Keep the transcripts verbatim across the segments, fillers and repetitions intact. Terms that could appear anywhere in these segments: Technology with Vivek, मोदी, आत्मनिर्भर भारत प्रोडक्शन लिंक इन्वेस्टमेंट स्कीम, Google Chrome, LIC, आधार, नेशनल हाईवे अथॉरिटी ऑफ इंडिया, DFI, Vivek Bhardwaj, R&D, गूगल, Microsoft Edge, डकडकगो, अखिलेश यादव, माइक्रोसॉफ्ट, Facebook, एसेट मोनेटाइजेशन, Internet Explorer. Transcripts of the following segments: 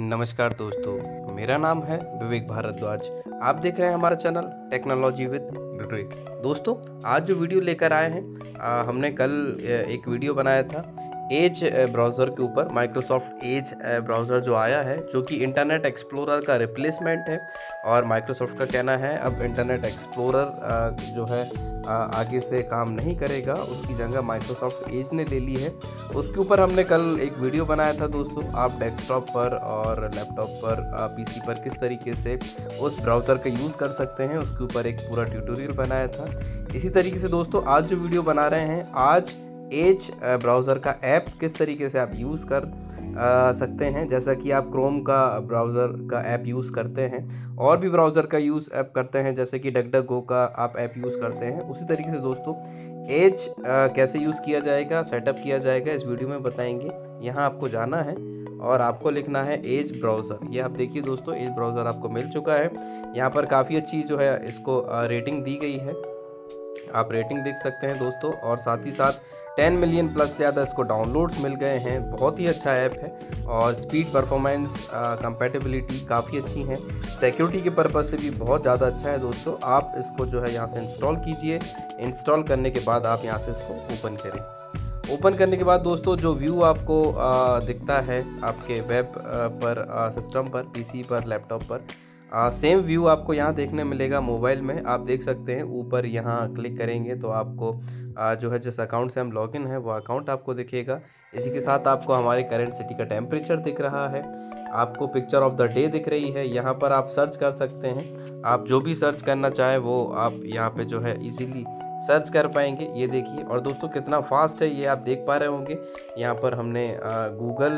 नमस्कार दोस्तों, मेरा नाम है विवेक भारद्वाज। आप देख रहे हैं हमारा चैनल टेक्नोलॉजी विद विवेक। दोस्तों, आज जो वीडियो लेकर आए हैं, आ, हमने कल एक वीडियो बनाया था एज ब्राउज़र के ऊपर। माइक्रोसॉफ्ट एज ब्राउज़र जो आया है, जो कि इंटरनेट एक्सप्लोरर का रिप्लेसमेंट है, और माइक्रोसॉफ्ट का कहना है अब इंटरनेट एक्सप्लोरर जो है आगे से काम नहीं करेगा, उसकी जगह माइक्रोसॉफ्ट एज ने ले ली है। उसके ऊपर हमने कल एक वीडियो बनाया था। दोस्तों, आप डेस्कटॉप पर और लैपटॉप पर, पीसी पर किस तरीके से उस ब्राउज़र का यूज़ कर सकते हैं, उसके ऊपर एक पूरा ट्यूटोरियल बनाया था। इसी तरीके से दोस्तों, आज जो वीडियो बना रहे हैं, आज एज ब्राउज़र का ऐप किस तरीके से आप यूज़ कर आ, सकते हैं, जैसा कि आप क्रोम का ब्राउज़र का ऐप यूज़ करते हैं, और भी ब्राउज़र का यूज़ ऐप करते हैं, जैसे कि डकडकगो का आप ऐप यूज़ करते हैं। उसी तरीके से दोस्तों, एज कैसे यूज़ किया जाएगा, सेटअप किया जाएगा, इस वीडियो में बताएंगे। यहाँ आपको जाना है और आपको लिखना है एज ब्राउज़र। ये आप देखिए दोस्तों, एज ब्राउज़र आपको मिल चुका है। यहाँ पर काफ़ी अच्छी जो है इसको रेटिंग दी गई है, आप रेटिंग देख सकते हैं दोस्तों, और साथ ही साथ दस मिलियन प्लस से ज़्यादा इसको डाउनलोड्स मिल गए हैं। बहुत ही अच्छा ऐप है, और स्पीड, परफॉर्मेंस, कंपैटिबिलिटी काफ़ी अच्छी है। सिक्योरिटी के पर्पज़ से भी बहुत ज़्यादा अच्छा है दोस्तों। आप इसको जो है यहाँ से इंस्टॉल कीजिए। इंस्टॉल करने के बाद आप यहाँ से इसको ओपन करें। ओपन करने के बाद दोस्तों, जो व्यू आपको आ, दिखता है आपके वेब पर, सिस्टम पर, पीसी पर, लैपटॉप पर, आ, सेम व्यू आपको यहाँ देखने मिलेगा। मोबाइल में आप देख सकते हैं, ऊपर यहाँ क्लिक करेंगे तो आपको आ, जो है जिस अकाउंट से हम लॉगिन है वो अकाउंट आपको दिखेगा। इसी के साथ आपको हमारे करंट सिटी का टेम्परेचर दिख रहा है, आपको पिक्चर ऑफ द डे दिख रही है। यहाँ पर आप सर्च कर सकते हैं, आप जो भी सर्च करना चाहें वो आप यहाँ पे जो है ईजिली सर्च कर पाएंगे। ये देखिए, और दोस्तों कितना फास्ट है ये आप देख पा रहे होंगे। यहाँ पर हमने गूगल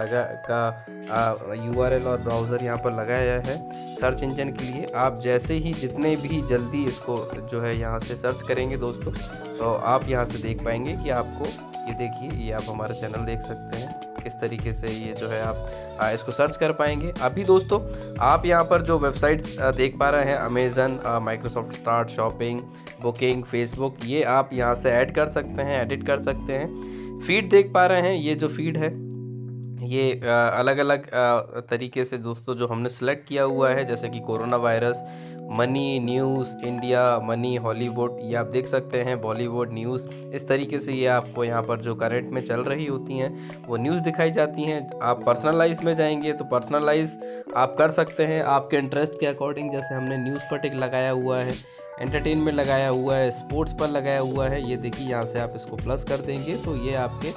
लगा का यूआरएल और ब्राउज़र यहाँ पर लगाया है सर्च इंजन के लिए। आप जैसे ही जितने भी जल्दी इसको जो है यहाँ से सर्च करेंगे दोस्तों, तो आप यहाँ से देख पाएंगे कि आपको, ये देखिए, ये आप हमारा चैनल देख सकते हैं किस तरीके से ये जो है आप आ, इसको सर्च कर पाएंगे। अभी दोस्तों, आप यहाँ पर जो वेबसाइट्स देख पा रहे हैं, Amazon, माइक्रोसॉफ्ट start, shopping, booking, Facebook, ये आप यहाँ से ऐड कर सकते हैं, एडिट कर सकते हैं। फीड देख पा रहे हैं, ये जो फीड है ये आ, अलग अलग आ, तरीके से दोस्तों जो हमने सेलेक्ट किया हुआ है, जैसे कि corona virus, money, news, India, money, Hollywood, ये आप देख सकते हैं, बॉलीवुड न्यूज़। इस तरीके से ये आपको यहाँ पर जो करंट में चल रही होती हैं वो न्यूज़ दिखाई जाती हैं। आप पर्सनलाइज में जाएंगे तो पर्सनलाइज आप कर सकते हैं आपके इंटरेस्ट के अकॉर्डिंग, जैसे हमने न्यूज़ पर टिक लगाया हुआ है, एंटरटेनमेंट लगाया हुआ है, स्पोर्ट्स पर लगाया हुआ है। ये देखिए, यहाँ से आप इसको प्लस कर देंगे तो ये आपके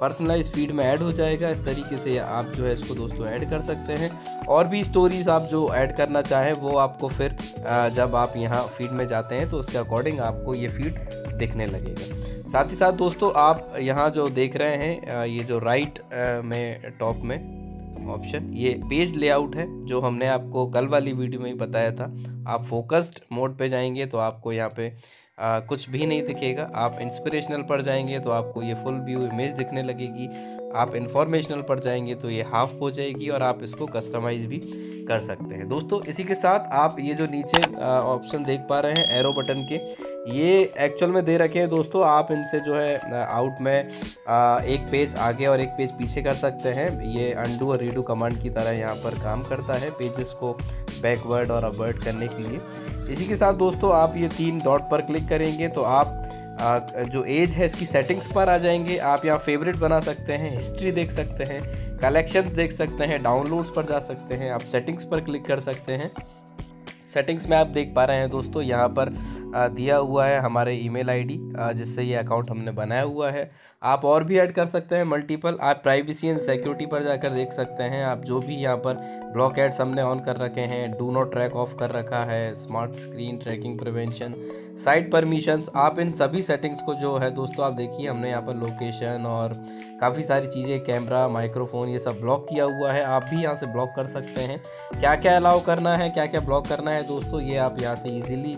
पर्सनलाइज फीड में ऐड हो जाएगा। इस तरीके से आप जो है इसको दोस्तों ऐड कर सकते हैं, और भी स्टोरीज़ आप जो ऐड करना चाहें वो आपको फिर जब आप यहाँ फीड में जाते हैं तो उसके अकॉर्डिंग आपको ये फीड दिखने लगेगा। साथ ही साथ दोस्तों, आप यहाँ जो देख रहे हैं, ये जो राइट में टॉप में ऑप्शन, ये पेज लेआउट है, जो हमने आपको कल वाली वीडियो में ही बताया था। आप फोकस्ड मोड पे जाएंगे तो आपको यहाँ पे आ, कुछ भी नहीं दिखेगा। आप इंस्पिरेशनल पर जाएंगे तो आपको ये फुल व्यू इमेज दिखने लगेगी। आप इंफॉर्मेशनल पर जाएंगे तो ये हाफ हो जाएगी, और आप इसको कस्टमाइज़ भी कर सकते हैं दोस्तों। इसी के साथ आप ये जो नीचे ऑप्शन देख पा रहे हैं एरो बटन के, ये एक्चुअल में दे रखे हैं दोस्तों। आप इनसे जो है आउट में आ, एक पेज आगे और एक पेज पीछे कर सकते हैं। ये अंडू और रीडू कमांड की तरह यहाँ पर काम करता है, पेजेस को बैकवर्ड और अपवर्ड करने के लिए। इसी के साथ दोस्तों, आप ये तीन डॉट पर क्लिक करेंगे तो आप आ, जो एज है इसकी सेटिंग्स पर आ जाएंगे। आप यहाँ फेवरेट बना सकते हैं, हिस्ट्री देख सकते हैं, कलेक्शंस देख सकते हैं, डाउनलोड्स पर जा सकते हैं, आप सेटिंग्स पर क्लिक कर सकते हैं। सेटिंग्स में आप देख पा रहे हैं दोस्तों, यहाँ पर दिया हुआ है हमारे ईमेल आईडी, जिससे ये अकाउंट हमने बनाया हुआ है। आप और भी ऐड कर सकते हैं मल्टीपल। आप प्राइवेसी एंड सिक्योरिटी पर जाकर देख सकते हैं, आप जो भी यहाँ पर ब्लॉक एड्स हमने ऑन कर रखे हैं, डू नॉट ट्रैक ऑफ कर रखा है, smart screen tracking prevention, site permissions, आप इन सभी सेटिंग्स को जो है दोस्तों, आप देखिए हमने यहाँ पर लोकेशन और काफ़ी सारी चीज़ें, कैमरा, माइक्रोफोन, ये सब ब्लॉक किया हुआ है। आप भी यहाँ से ब्लॉक कर सकते हैं, क्या क्या अलाउ करना है, क्या क्या ब्लॉक करना है दोस्तों, ये आप यहाँ से ईजिली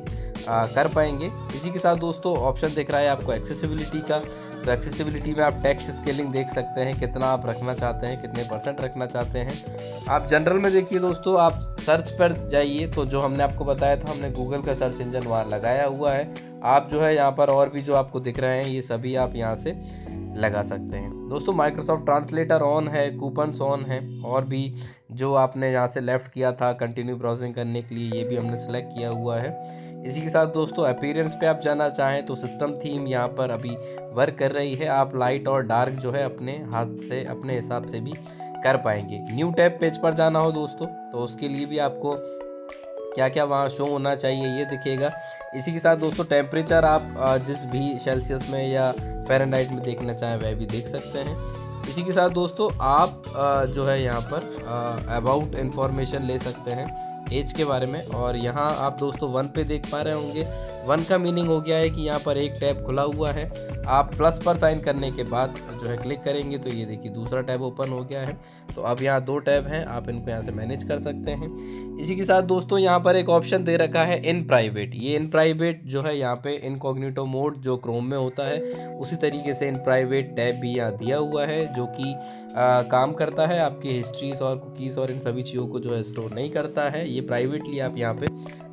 कर पाएंगे। इसी के साथ दोस्तों, ऑप्शन दिख रहा है आपको एक्सेसिबिलिटी का, तो एक्सेसिबिलिटी में आप टेक्स्ट स्केलिंग देख सकते हैं, कितना आप रखना चाहते हैं, कितने परसेंट रखना चाहते हैं। आप जनरल में देखिए दोस्तों, आप सर्च पर जाइए तो जो हमने आपको बताया था, हमने गूगल का सर्च इंजन वहाँ लगाया हुआ है। आप जो है यहाँ पर और भी जो आपको दिख रहे हैं, ये सभी आप यहाँ से लगा सकते हैं। दोस्तों माइक्रोसॉफ्ट ट्रांसलेटर ऑन है, कूपन्स ऑन है, और भी जो आपने यहाँ से लेफ़्ट किया था कंटिन्यू ब्राउजिंग करने के लिए ये भी हमने सेलेक्ट किया हुआ है। इसी के साथ दोस्तों अपीयरेंस पे आप जाना चाहें तो सिस्टम थीम यहाँ पर अभी वर्क कर रही है, आप लाइट और डार्क जो है अपने हाथ से अपने हिसाब से भी कर पाएंगे। न्यू टैब पेज पर जाना हो दोस्तों तो उसके लिए भी आपको क्या क्या वहाँ शो होना चाहिए ये दिखेगा। इसी के साथ दोस्तों टेम्परेचर आप जिस भी सेल्सियस में या फ़ारेनहाइट में देखना चाहें वह भी देख सकते हैं। इसी के साथ दोस्तों आप जो है यहाँ पर अबाउट इन्फॉर्मेशन ले सकते हैं एज के बारे में, और यहाँ आप दोस्तों वन पे देख पा रहे होंगे, वन का मीनिंग हो गया है कि यहाँ पर एक टैब खुला हुआ है, आप प्लस पर साइन करने के बाद जो है क्लिक करेंगे तो ये देखिए दूसरा टैब ओपन हो गया है। तो अब यहाँ दो टैब हैं, आप इनको यहाँ से मैनेज कर सकते हैं। इसी के साथ दोस्तों यहाँ पर एक ऑप्शन दे रखा है इन प्राइवेट, ये इन प्राइवेट जो है यहाँ पे इनकॉग्निटो मोड जो क्रोम में होता है उसी तरीके से इन प्राइवेट टैब भी यहाँ दिया हुआ है, जो कि आ, काम करता है आपकी हिस्ट्रीज और कुकीज़ और इन सभी चीज़ों को जो है स्टोर नहीं करता है, ये प्राइवेटली आप यहाँ पे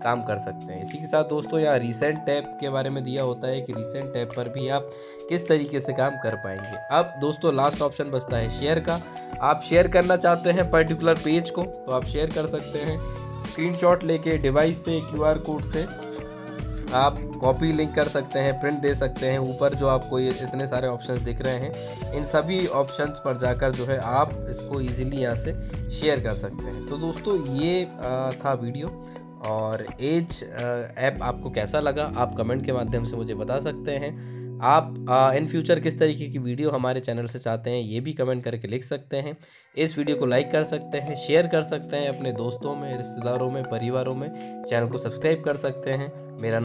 काम कर सकते हैं। इसी के साथ दोस्तों यहाँ रिसेंट टैब के बारे में दिया होता है कि रिसेंट टैब पर भी आप किस तरीके से काम कर पाएंगे। अब दोस्तों लास्ट ऑप्शन बचता है शेयर का, आप शेयर करना चाहते हैं पर्टिकुलर पेज को तो आप शेयर कर सकते हैं, स्क्रीनशॉट लेके डिवाइस से क्यूआर कोड से आप कॉपी लिंक कर सकते हैं, प्रिंट दे सकते हैं। ऊपर जो आपको ये इतने सारे ऑप्शंस दिख रहे हैं इन सभी ऑप्शंस पर जाकर जो है आप इसको इजीली यहाँ से शेयर कर सकते हैं। तो दोस्तों ये था वीडियो, और एज ऐप आपको कैसा लगा आप कमेंट के माध्यम से मुझे बता सकते हैं। आप आ, इन फ्यूचर किस तरीके की वीडियो हमारे चैनल से चाहते हैं ये भी कमेंट करके लिख सकते हैं। इस वीडियो को लाइक कर सकते हैं, शेयर कर सकते हैं अपने दोस्तों में, रिश्तेदारों में, परिवारों में, चैनल को सब्सक्राइब कर सकते हैं। मेरा